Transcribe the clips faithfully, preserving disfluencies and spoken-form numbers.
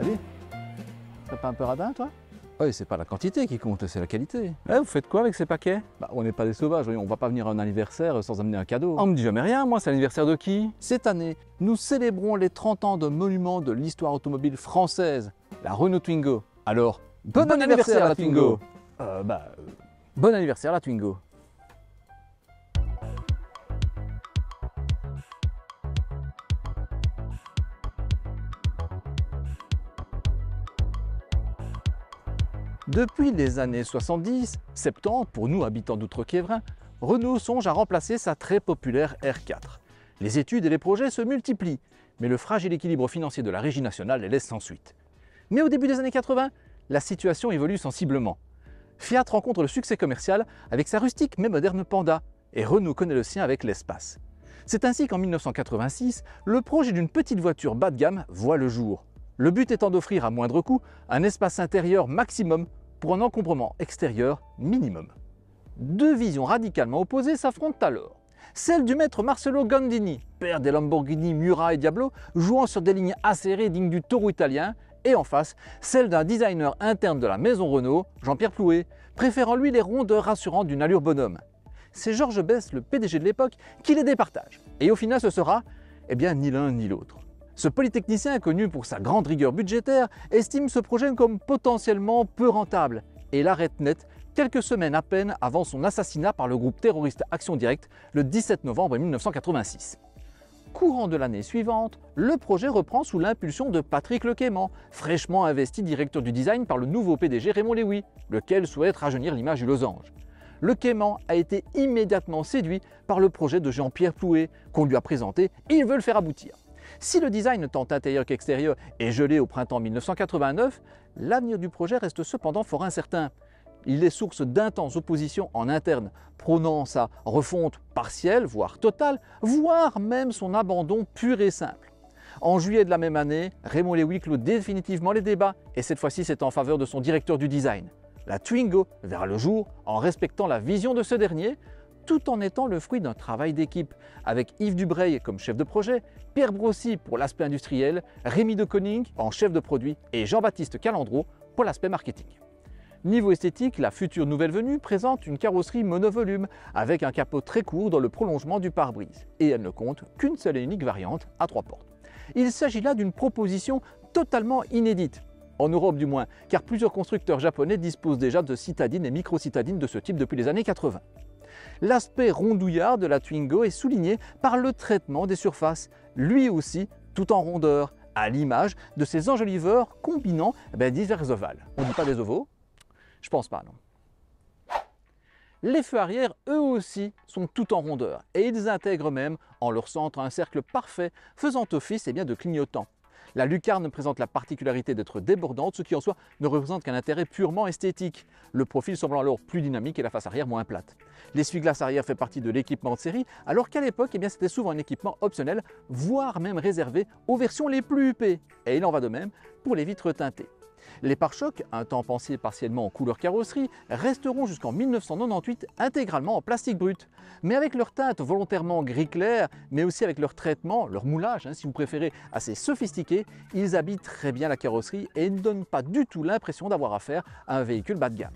T'as vu? T'as pas un peu radin, toi? Oui, c'est pas la quantité qui compte, c'est la qualité. Eh, vous faites quoi avec ces paquets? Bah, on n'est pas des sauvages, on va pas venir à un anniversaire sans amener un cadeau. On me dit jamais rien, moi, c'est l'anniversaire de qui? Cette année, nous célébrons les trente ans de monument de l'histoire automobile française, la Renault Twingo. Alors, bon, bon anniversaire, anniversaire à la Twingo, Twingo. Euh, bah, euh... Bon anniversaire à la Twingo. Depuis les années soixante-dix, soixante-dix, pour nous habitants d'Outre-Quiévrain, Renault songe à remplacer sa très populaire R quatre. Les études et les projets se multiplient, mais le fragile équilibre financier de la régie nationale les laisse sans suite. Mais au début des années quatre-vingt, la situation évolue sensiblement. Fiat rencontre le succès commercial avec sa rustique mais moderne Panda, et Renault connaît le sien avec l'espace. C'est ainsi qu'en mille neuf cent quatre-vingt-six, le projet d'une petite voiture bas de gamme voit le jour. Le but étant d'offrir à moindre coût un espace intérieur maximum pour un encombrement extérieur minimum. Deux visions radicalement opposées s'affrontent alors. Celle du maître Marcello Gandini, père des Lamborghini Murciélago et Diablo, jouant sur des lignes acérées dignes du taureau italien, et en face, celle d'un designer interne de la maison Renault, Jean-Pierre Ploué, préférant lui les rondeurs rassurantes d'une allure bonhomme. C'est Georges Besse, le P D G de l'époque, qui les départage. Et au final, ce sera, eh bien, ni l'un ni l'autre. Ce polytechnicien, connu pour sa grande rigueur budgétaire, estime ce projet comme potentiellement peu rentable et l'arrête net quelques semaines à peine avant son assassinat par le groupe terroriste Action Directe le dix-sept novembre mille neuf cent quatre-vingt-six. Courant de l'année suivante, le projet reprend sous l'impulsion de Patrick Le Quément, fraîchement investi directeur du design par le nouveau P D G Raymond Lévy, lequel souhaite rajeunir l'image du Losange. Le Quément a été immédiatement séduit par le projet de Jean-Pierre Ploué, qu'on lui a présenté et il veut le faire aboutir. Si le design tant intérieur qu'extérieur est gelé au printemps mille neuf cent quatre-vingt-neuf, l'avenir du projet reste cependant fort incertain. Il est source d'intenses oppositions en interne, prônant sa refonte partielle, voire totale, voire même son abandon pur et simple. En juillet de la même année, Raymond Lévy clôt définitivement les débats, et cette fois-ci c'est en faveur de son directeur du design. La Twingo verra le jour en respectant la vision de ce dernier, tout en étant le fruit d'un travail d'équipe, avec Yves Dubreuil comme chef de projet, Pierre Brossy pour l'aspect industriel, Rémi de Koning en chef de produit et Jean-Baptiste Calandreau pour l'aspect marketing. Niveau esthétique, la future nouvelle venue présente une carrosserie monovolume avec un capot très court dans le prolongement du pare-brise et elle ne compte qu'une seule et unique variante à trois portes. Il s'agit là d'une proposition totalement inédite, en Europe du moins, car plusieurs constructeurs japonais disposent déjà de citadines et micro-citadines de ce type depuis les années quatre-vingt. L'aspect rondouillard de la Twingo est souligné par le traitement des surfaces, lui aussi tout en rondeur, à l'image de ces enjoliveurs combinant ben, divers ovales. On ne dit pas des ovaux? Je pense pas, non. Les feux arrière, eux aussi, sont tout en rondeur et ils intègrent même en leur centre un cercle parfait faisant office eh bien, de clignotant. La lucarne présente la particularité d'être débordante, ce qui en soi ne représente qu'un intérêt purement esthétique. Le profil semblant alors plus dynamique et la face arrière moins plate. L'essuie-glace arrière fait partie de l'équipement de série, alors qu'à l'époque, eh bien, c'était souvent un équipement optionnel, voire même réservé aux versions les plus huppées. Et il en va de même pour les vitres teintées. Les pare-chocs, un temps pensés partiellement en couleur carrosserie, resteront jusqu'en mille neuf cent quatre-vingt-dix-huit intégralement en plastique brut. Mais avec leur teinte volontairement gris clair, mais aussi avec leur traitement, leur moulage, hein, si vous préférez, assez sophistiqué, ils habillent très bien la carrosserie et ne donnent pas du tout l'impression d'avoir affaire à un véhicule bas de gamme.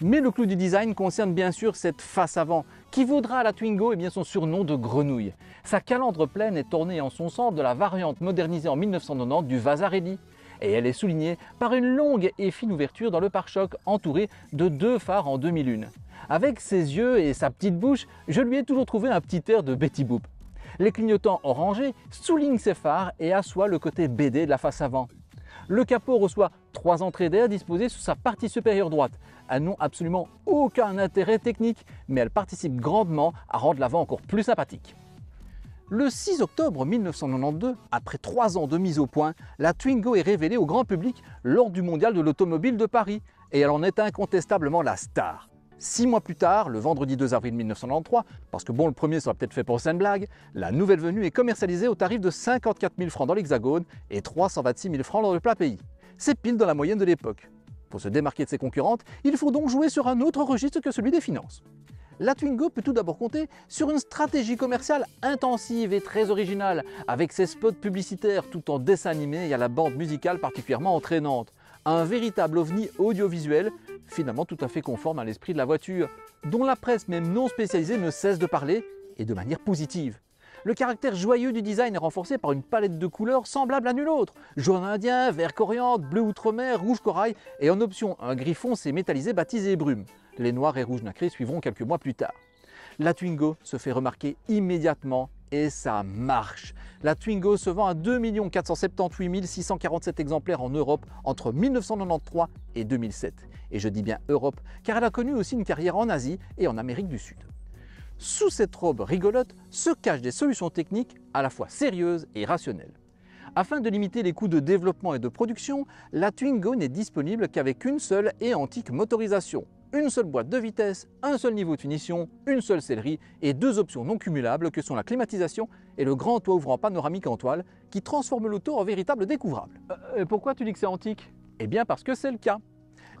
Mais le clou du design concerne bien sûr cette face avant, qui vaudra à la Twingo eh bien, son surnom de grenouille. Sa calandre pleine est ornée en son centre de la variante modernisée en mille neuf cent quatre-vingt-dix du Vasarelli. Et elle est soulignée par une longue et fine ouverture dans le pare-choc entourée de deux phares en demi-lune. Avec ses yeux et sa petite bouche, je lui ai toujours trouvé un petit air de Betty Boop. Les clignotants orangés soulignent ses phares et assoient le côté B D de la face avant. Le capot reçoit trois entrées d'air disposées sous sa partie supérieure droite. Elles n'ont absolument aucun intérêt technique, mais elles participent grandement à rendre l'avant encore plus sympathique. Le six octobre mille neuf cent quatre-vingt-douze, après trois ans de mise au point, la Twingo est révélée au grand public lors du Mondial de l'Automobile de Paris et elle en est incontestablement la star. Six mois plus tard, le vendredi deux avril mille neuf cent quatre-vingt-treize, parce que bon, le premier sera peut-être fait pour une blague, la nouvelle venue est commercialisée au tarif de cinquante-quatre mille francs dans l'Hexagone et trois cent vingt-six mille francs dans le plat pays. C'est pile dans la moyenne de l'époque. Pour se démarquer de ses concurrentes, il faut donc jouer sur un autre registre que celui des finances. la Twingo peut tout d'abord compter sur une stratégie commerciale intensive et très originale, avec ses spots publicitaires tout en dessin animé et à la bande musicale particulièrement entraînante. Un véritable ovni audiovisuel, finalement tout à fait conforme à l'esprit de la voiture, dont la presse même non spécialisée ne cesse de parler, et de manière positive. Le caractère joyeux du design est renforcé par une palette de couleurs semblable à nulle autre. Jaune indien, vert coriandre, bleu outre-mer, rouge corail et en option un gris foncé métallisé baptisé brume. Les noirs et rouges nacrés suivront quelques mois plus tard. La Twingo se fait remarquer immédiatement et ça marche. La Twingo se vend à deux millions quatre cent soixante-dix-huit mille six cent quarante-sept exemplaires en Europe entre mille neuf cent quatre-vingt-treize et deux mille sept. Et je dis bien Europe car elle a connu aussi une carrière en Asie et en Amérique du Sud. Sous cette robe rigolote se cachent des solutions techniques à la fois sérieuses et rationnelles. Afin de limiter les coûts de développement et de production, la Twingo n'est disponible qu'avec une seule et antique motorisation, une seule boîte de vitesse, un seul niveau de finition, une seule sellerie et deux options non cumulables que sont la climatisation et le grand toit ouvrant panoramique en toile qui transforme l'auto en véritable découvrable. Euh, pourquoi tu dis que c'est antique? Eh bien parce que c'est le cas.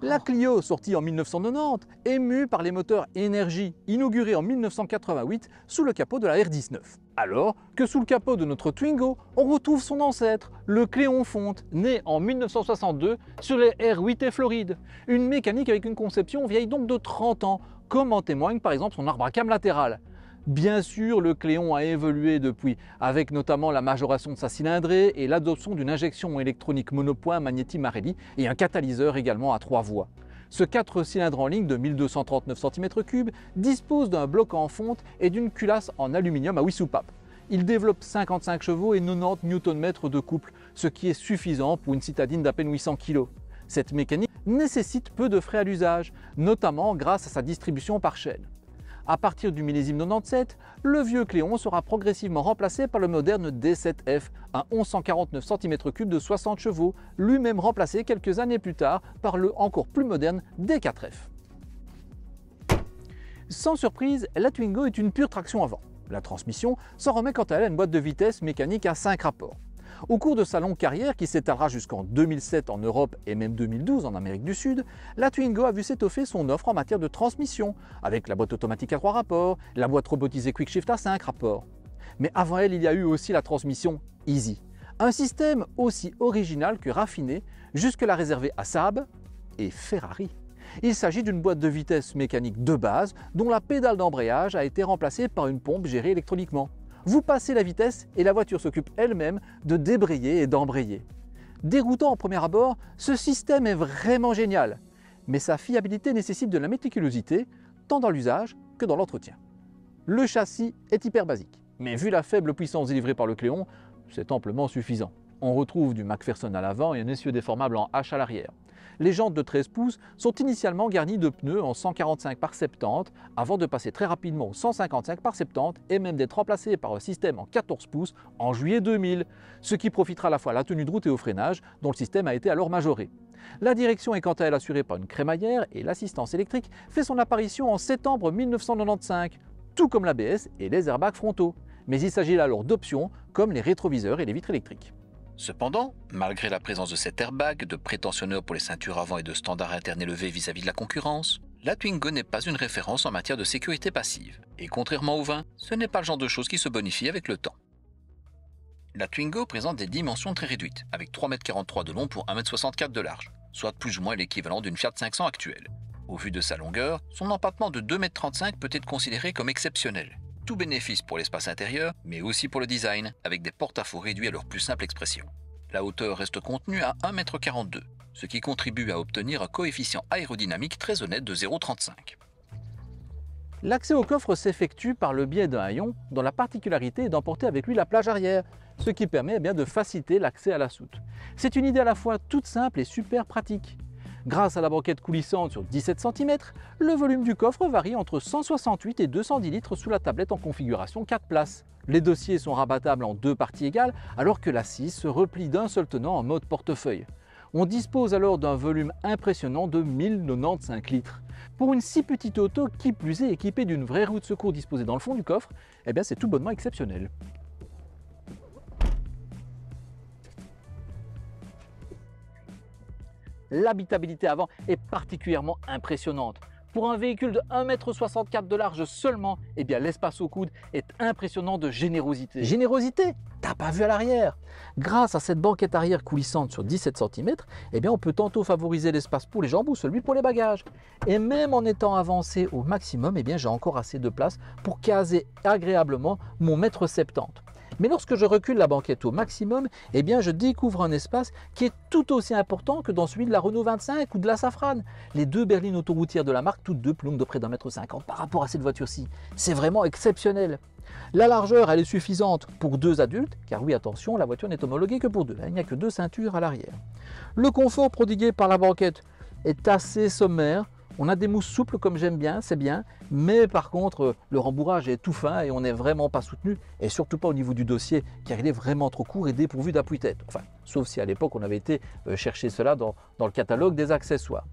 La Clio, sortie en mille neuf cent quatre-vingt-dix, émue par les moteurs énergie, inaugurée en mille neuf cent quatre-vingt-huit sous le capot de la R dix-neuf. Alors que sous le capot de notre Twingo, on retrouve son ancêtre, le Cléon-Fonte, né en mille neuf cent soixante-deux sur les R huit et Floride. Une mécanique avec une conception vieille donc de trente ans, comme en témoigne par exemple son arbre à cames latéral. Bien sûr, le Cléon a évolué depuis, avec notamment la majoration de sa cylindrée et l'adoption d'une injection électronique monopoint Magneti Marelli et un catalyseur également à trois voies. Ce quatre cylindres en ligne de mille deux cent trente-neuf centimètres cubes dispose d'un bloc en fonte et d'une culasse en aluminium à huit soupapes. Il développe cinquante-cinq chevaux et quatre-vingt-dix newton-mètres de couple, ce qui est suffisant pour une citadine d'à peine huit cents kilos. Cette mécanique nécessite peu de frais à l'usage, notamment grâce à sa distribution par chaîne. À partir du millésime quatre-vingt-dix-sept, le vieux Cléon sera progressivement remplacé par le moderne D sept F, un mille cent quarante-neuf centimètres cubes de soixante chevaux, lui-même remplacé quelques années plus tard par le encore plus moderne D quatre F. Sans surprise, la Twingo est une pure traction avant. La transmission s'en remet quant à elle à une boîte de vitesse mécanique à cinq rapports. Au cours de sa longue carrière, qui s'étalera jusqu'en deux mille sept en Europe et même deux mille douze en Amérique du Sud, la Twingo a vu s'étoffer son offre en matière de transmission, avec la boîte automatique à trois rapports, la boîte robotisée QuickShift à cinq rapports. Mais avant elle, il y a eu aussi la transmission Easy, un système aussi original que raffiné, jusque-là réservé à Saab et Ferrari. Il s'agit d'une boîte de vitesse mécanique de base, dont la pédale d'embrayage a été remplacée par une pompe gérée électroniquement. Vous passez la vitesse et la voiture s'occupe elle-même de débrayer et d'embrayer. Déroutant au premier abord, ce système est vraiment génial, mais sa fiabilité nécessite de la méticulosité, tant dans l'usage que dans l'entretien. Le châssis est hyper basique, mais vu la faible puissance délivrée par le Cléon, c'est amplement suffisant. On retrouve du McPherson à l'avant et un essieu déformable en H à l'arrière. Les jantes de treize pouces sont initialement garnies de pneus en cent quarante-cinq par soixante-dix avant de passer très rapidement au cent cinquante-cinq par soixante-dix et même d'être remplacé par un système en quatorze pouces en juillet deux mille, ce qui profitera à la fois à la tenue de route et au freinage dont le système a été alors majoré. La direction est quant à elle assurée par une crémaillère et l'assistance électrique fait son apparition en septembre mille neuf cent quatre-vingt-quinze, tout comme l'A B S et les airbags frontaux, mais il s'agit là alors d'options comme les rétroviseurs et les vitres électriques. Cependant, malgré la présence de cet airbag, de prétentionneur pour les ceintures avant et de standards internes élevés vis-à-vis de la concurrence, la Twingo n'est pas une référence en matière de sécurité passive. Et contrairement au vin, ce n'est pas le genre de choses qui se bonifie avec le temps. La Twingo présente des dimensions très réduites, avec trois mètres quarante-trois de long pour un mètre soixante-quatre de large, soit plus ou moins l'équivalent d'une Fiat cinq cents actuelle. Au vu de sa longueur, son empattement de deux mètres trente-cinq peut être considéré comme exceptionnel. Tout bénéfice pour l'espace intérieur, mais aussi pour le design, avec des porte-à-faux réduits à leur plus simple expression. La hauteur reste contenue à un mètre quarante-deux, ce qui contribue à obtenir un coefficient aérodynamique très honnête de zéro virgule trente-cinq. L'accès au coffre s'effectue par le biais d'un haillon, dont la particularité est d'emporter avec lui la plage arrière, ce qui permet eh bien, de faciliter l'accès à la soute. C'est une idée à la fois toute simple et super pratique. Grâce à la banquette coulissante sur dix-sept centimètres, le volume du coffre varie entre cent soixante-huit et deux cent dix litres sous la tablette en configuration quatre places. Les dossiers sont rabattables en deux parties égales, alors que l'assise se replie d'un seul tenant en mode portefeuille. On dispose alors d'un volume impressionnant de mille quatre-vingt-quinze litres. Pour une si petite auto, qui plus est équipée d'une vraie roue de secours disposée dans le fond du coffre, eh bien c'est tout bonnement exceptionnel. L'habitabilité avant est particulièrement impressionnante. Pour un véhicule de un mètre soixante-quatre de large seulement, eh bien l'espace au coude est impressionnant de générosité. Générosité, t'as pas vu à l'arrière. Grâce à cette banquette arrière coulissante sur dix-sept centimètres, eh bien on peut tantôt favoriser l'espace pour les jambes ou celui pour les bagages. Et même en étant avancé au maximum, eh bien j'ai encore assez de place pour caser agréablement mon un mètre septante. Mais lorsque je recule la banquette au maximum, eh bien je découvre un espace qui est tout aussi important que dans celui de la Renault vingt-cinq ou de la Safrane. Les deux berlines autoroutières de la marque, toutes deux plombent de près d'un mètre cinquante par rapport à cette voiture-ci. C'est vraiment exceptionnel. La largeur, elle est suffisante pour deux adultes, car oui, attention, la voiture n'est homologuée que pour deux. Il n'y a que deux ceintures à l'arrière. Le confort prodigué par la banquette est assez sommaire. On a des mousses souples comme j'aime bien, c'est bien, mais par contre le rembourrage est tout fin et on n'est vraiment pas soutenu, et surtout pas au niveau du dossier car il est vraiment trop court et dépourvu d'appui-tête. Enfin, sauf si à l'époque on avait été chercher cela dans, dans le catalogue des accessoires.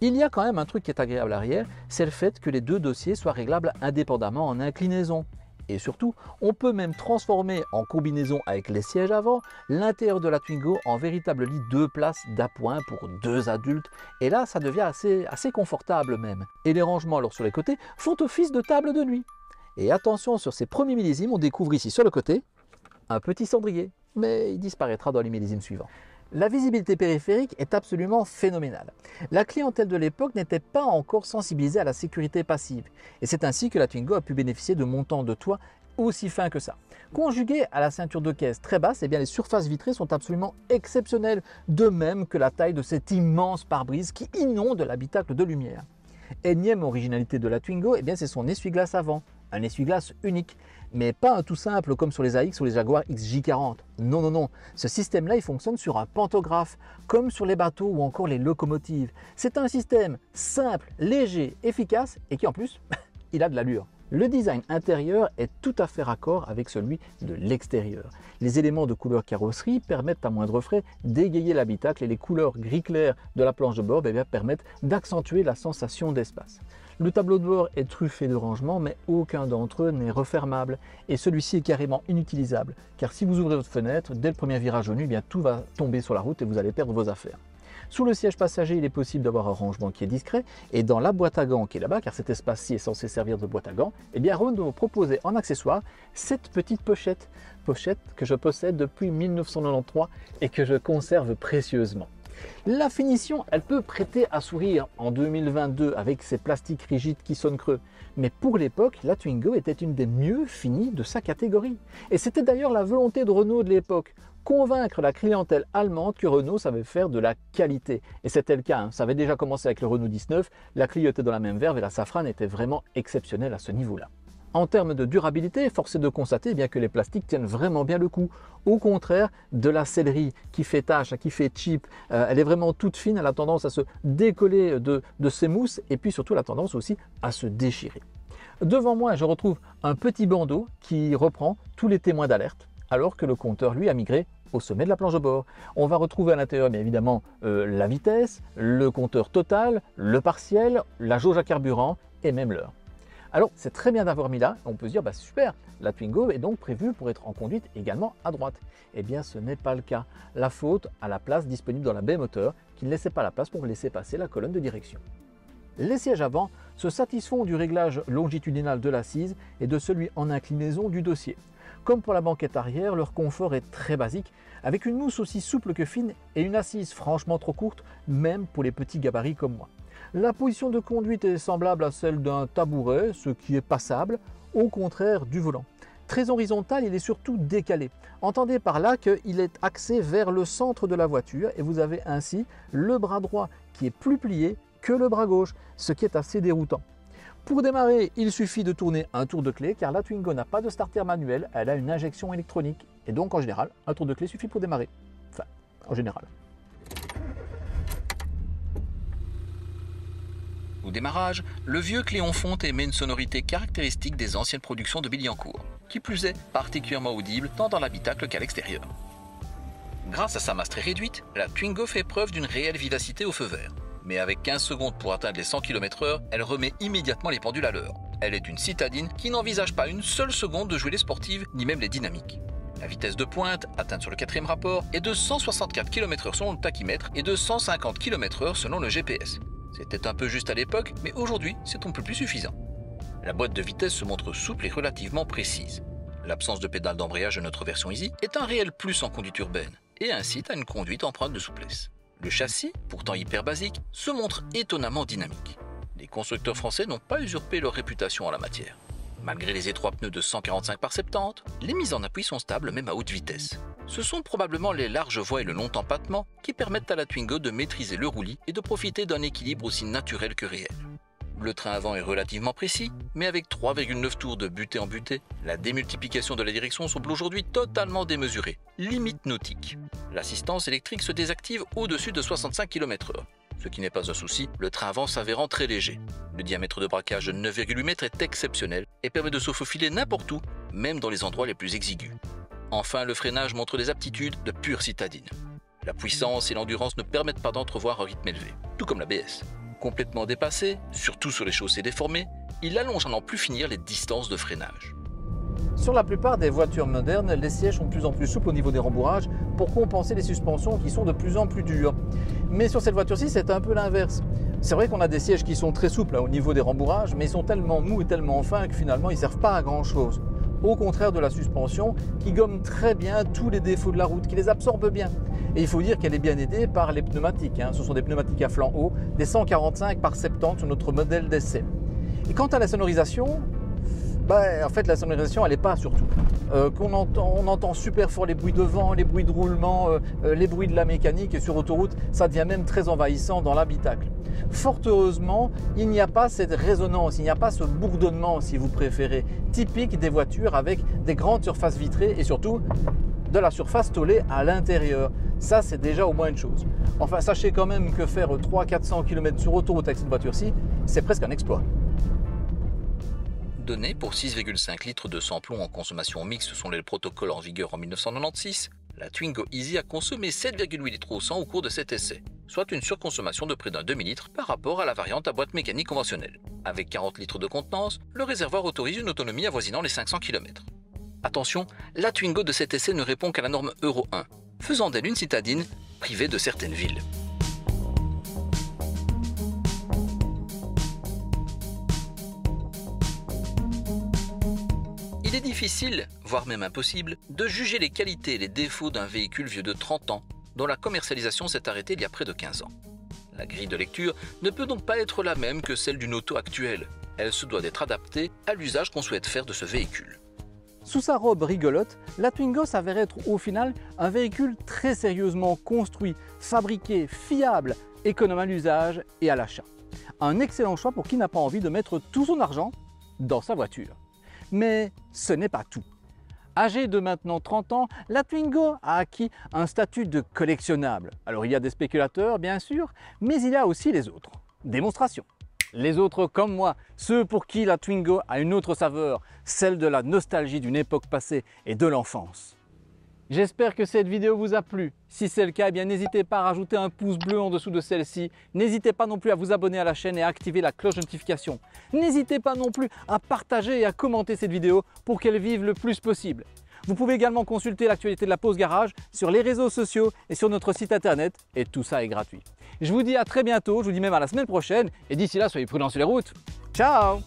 Il y a quand même un truc qui est agréable à l'arrière, c'est le fait que les deux dossiers soient réglables indépendamment en inclinaison. Et surtout, on peut même transformer en combinaison avec les sièges avant l'intérieur de la Twingo en véritable lit deux places d'appoint pour deux adultes. Et là, ça devient assez, assez confortable même. Et les rangements alors sur les côtés font office de table de nuit. Et attention, sur ces premiers millésimes, on découvre ici sur le côté un petit cendrier. Mais il disparaîtra dans les millésimes suivants. La visibilité périphérique est absolument phénoménale. La clientèle de l'époque n'était pas encore sensibilisée à la sécurité passive. Et c'est ainsi que la Twingo a pu bénéficier de montants de toit aussi fins que ça. Conjuguée à la ceinture de caisse très basse, eh bien les surfaces vitrées sont absolument exceptionnelles, de même que la taille de cet immense pare-brise qui inonde l'habitacle de lumière. Énième originalité de la Twingo, eh bien c'est son essuie-glace avant. Un essuie-glace unique, mais pas un tout simple comme sur les A X ou les Jaguar X J quarante. Non, non, non. Ce système-là, il fonctionne sur un pantographe, comme sur les bateaux ou encore les locomotives. C'est un système simple, léger, efficace et qui, en plus, il a de l'allure. Le design intérieur est tout à fait raccord avec celui de l'extérieur. Les éléments de couleur carrosserie permettent à moindre frais d'égayer l'habitacle et les couleurs gris clair de la planche de bord eh bien, permettent d'accentuer la sensation d'espace. Le tableau de bord est truffé de rangements, mais aucun d'entre eux n'est refermable et celui-ci est carrément inutilisable car si vous ouvrez votre fenêtre, dès le premier virage au nu, eh bien, tout va tomber sur la route et vous allez perdre vos affaires. Sous le siège passager, il est possible d'avoir un rangement qui est discret et dans la boîte à gants qui est là-bas, car cet espace-ci est censé servir de boîte à gants, eh bien Renault proposait en accessoire cette petite pochette, pochette que je possède depuis mille neuf cent quatre-vingt-treize et que je conserve précieusement. La finition, elle peut prêter à sourire en deux mille vingt-deux avec ses plastiques rigides qui sonnent creux. Mais pour l'époque, la Twingo était une des mieux finies de sa catégorie. Et c'était d'ailleurs la volonté de Renault de l'époque, convaincre la clientèle allemande que Renault savait faire de la qualité. Et c'était le cas, hein. Ça avait déjà commencé avec le Renault dix-neuf, la Clio était dans la même verve et la Safrane était vraiment exceptionnelle à ce niveau-là. En termes de durabilité, force est de constater eh bien, que les plastiques tiennent vraiment bien le coup. Au contraire de la sellerie qui fait tache, qui fait cheap, euh, elle est vraiment toute fine, elle a tendance à se décoller de, de ses mousses et puis surtout elle a tendance aussi à se déchirer. Devant moi, je retrouve un petit bandeau qui reprend tous les témoins d'alerte, alors que le compteur, lui, a migré au sommet de la planche de bord. On va retrouver à l'intérieur, bien évidemment, euh, la vitesse, le compteur total, le partiel, la jauge à carburant et même l'heure. Alors, c'est très bien d'avoir mis là, on peut se dire, bah super, la Twingo est donc prévue pour être en conduite également à droite. Eh bien, ce n'est pas le cas. La faute à la place disponible dans la baie moteur, qui ne laissait pas la place pour laisser passer la colonne de direction. Les sièges avant se satisfont du réglage longitudinal de l'assise et de celui en inclinaison du dossier. Comme pour la banquette arrière, leur confort est très basique, avec une mousse aussi souple que fine et une assise franchement trop courte, même pour les petits gabarits comme moi. La position de conduite est semblable à celle d'un tabouret, ce qui est passable, au contraire du volant. Très horizontal, il est surtout décalé. Entendez par là qu'il est axé vers le centre de la voiture et vous avez ainsi le bras droit qui est plus plié que le bras gauche, ce qui est assez déroutant. Pour démarrer, il suffit de tourner un tour de clé car la Twingo n'a pas de starter manuel, elle a une injection électronique. Et donc en général, un tour de clé suffit pour démarrer. Enfin, en général. Au démarrage, le vieux Cléon-Fonte émet une sonorité caractéristique des anciennes productions de Billancourt, qui plus est particulièrement audible tant dans l'habitacle qu'à l'extérieur. Grâce à sa masse très réduite, la Twingo fait preuve d'une réelle vivacité au feu vert. Mais avec quinze secondes pour atteindre les cent kilomètres heure, elle remet immédiatement les pendules à l'heure. Elle est une citadine qui n'envisage pas une seule seconde de jouer les sportives, ni même les dynamiques. La vitesse de pointe, atteinte sur le quatrième rapport, est de cent soixante-quatre kilomètres heure selon le tachymètre et de cent cinquante kilomètres heure selon le G P S. C'était un peu juste à l'époque, mais aujourd'hui, c'est un peu plus suffisant. La boîte de vitesse se montre souple et relativement précise. L'absence de pédale d'embrayage de notre version Easy est un réel plus en conduite urbaine et incite à une conduite empreinte de souplesse. Le châssis, pourtant hyper basique, se montre étonnamment dynamique. Les constructeurs français n'ont pas usurpé leur réputation en la matière. Malgré les étroits pneus de cent quarante-cinq par soixante-dix, les mises en appui sont stables même à haute vitesse. Ce sont probablement les larges voies et le long empattement qui permettent à la Twingo de maîtriser le roulis et de profiter d'un équilibre aussi naturel que réel. Le train avant est relativement précis, mais avec trois virgule neuf tours de butée en butée, la démultiplication de la direction semble aujourd'hui totalement démesurée, limite nautique. L'assistance électrique se désactive au-dessus de soixante-cinq kilomètres heure. Ce qui n'est pas un souci, le train avant s'avérant très léger. Le diamètre de braquage de neuf virgule huit mètres est exceptionnel et permet de se faufiler n'importe où, même dans les endroits les plus exigus. Enfin, le freinage montre des aptitudes de pure citadine. La puissance et l'endurance ne permettent pas d'entrevoir un rythme élevé, tout comme l'A B S. Complètement dépassé, surtout sur les chaussées déformées, il allonge à n'en plus finir les distances de freinage. Sur la plupart des voitures modernes, les sièges sont de plus en plus souples au niveau des rembourrages pour compenser les suspensions qui sont de plus en plus dures. Mais sur cette voiture-ci, c'est un peu l'inverse. C'est vrai qu'on a des sièges qui sont très souples hein, au niveau des rembourrages, mais ils sont tellement mous et tellement fins que finalement, ils ne servent pas à grand-chose. Au contraire de la suspension, qui gomme très bien tous les défauts de la route, qui les absorbe bien. Et il faut dire qu'elle est bien aidée par les pneumatiques. Hein. Ce sont des pneumatiques à flanc haut, des cent quarante-cinq par soixante-dix sur notre modèle d'essai. Et quant à la sonorisation, bah, en fait, la sonorisation, elle n'est pas surtout. Euh, qu'on entend, on entend super fort les bruits de vent, les bruits de roulement, euh, les bruits de la mécanique. Et sur autoroute, ça devient même très envahissant dans l'habitacle. Fort heureusement, il n'y a pas cette résonance, il n'y a pas ce bourdonnement, si vous préférez, typique des voitures avec des grandes surfaces vitrées et surtout de la surface tôlée à l'intérieur. Ça, c'est déjà au moins une chose. Enfin, sachez quand même que faire trois cents à quatre cents kilomètres sur autoroute avec cette voiture-ci, c'est presque un exploit. Données pour six virgule cinq litres de sans-plomb en consommation mixte selon les protocoles en vigueur en mille neuf cent quatre-vingt-seize, la Twingo Easy a consommé sept virgule huit litres au cent au cours de cet essai, soit une surconsommation de près d'un demi-litre par rapport à la variante à boîte mécanique conventionnelle. Avec quarante litres de contenance, le réservoir autorise une autonomie avoisinant les cinq cents kilomètres. Attention, la Twingo de cet essai ne répond qu'à la norme Euro un, faisant d'elle une citadine privée de certaines villes. Il est difficile, voire même impossible, de juger les qualités et les défauts d'un véhicule vieux de trente ans, dont la commercialisation s'est arrêtée il y a près de quinze ans. La grille de lecture ne peut donc pas être la même que celle d'une auto actuelle. Elle se doit d'être adaptée à l'usage qu'on souhaite faire de ce véhicule. Sous sa robe rigolote, la Twingo s'avère être au final un véhicule très sérieusement construit, fabriqué, fiable, économe à l'usage et à l'achat. Un excellent choix pour qui n'a pas envie de mettre tout son argent dans sa voiture. Mais ce n'est pas tout. Âgée de maintenant trente ans, la Twingo a acquis un statut de collectionnable. Alors il y a des spéculateurs bien sûr, mais il y a aussi les autres. Démonstration. Les autres comme moi, ceux pour qui la Twingo a une autre saveur, celle de la nostalgie d'une époque passée et de l'enfance. J'espère que cette vidéo vous a plu. Si c'est le cas, eh bien n'hésitez pas à rajouter un pouce bleu en dessous de celle-ci. N'hésitez pas non plus à vous abonner à la chaîne et à activer la cloche de notification. N'hésitez pas non plus à partager et à commenter cette vidéo pour qu'elle vive le plus possible. Vous pouvez également consulter l'actualité de la pause garage sur les réseaux sociaux et sur notre site internet, et tout ça est gratuit. Je vous dis à très bientôt, je vous dis même à la semaine prochaine, et d'ici là, soyez prudents sur les routes. Ciao!